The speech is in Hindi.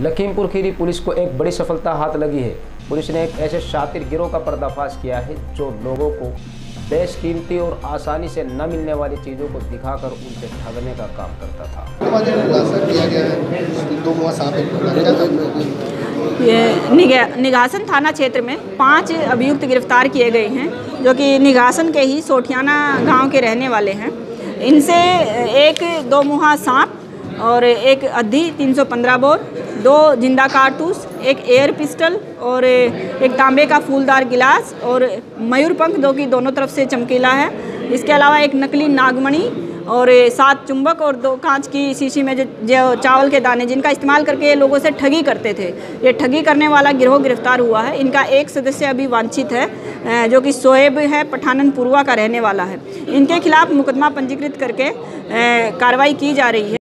लखीमपुर खीरी पुलिस को एक बड़ी सफलता हाथ लगी है। पुलिस ने एक ऐसे शातिर गिरोह का पर्दाफाश किया है जो लोगों को बेशकीमती और आसानी से न मिलने वाली चीज़ों को दिखाकर उनसे ठगने का काम करता था। ये निगासन थाना क्षेत्र में 5 अभियुक्त गिरफ्तार किए गए हैं जो कि निगासन के ही सोटियाना गांव के रहने वाले हैं। इनसे एक 2 मुहा सांप और एक अद्धी 315 बोर, 2 जिंदा कारतूस, एक एयर पिस्टल और एक तांबे का फूलदार गिलास और मयूर पंख जो कि दोनों तरफ से चमकीला है। इसके अलावा एक नकली नागमणि और 7 चुंबक और 2 कांच की शीशी में जो चावल के दाने जिनका इस्तेमाल करके लोगों से ठगी करते थे, ये ठगी करने वाला गिरोह गिरफ्तार हुआ है। इनका एक सदस्य अभी वांछित है जो कि सोएब है, पठाननपुरवा का रहने वाला है। इनके खिलाफ मुकदमा पंजीकृत करके कार्रवाई की जा रही है।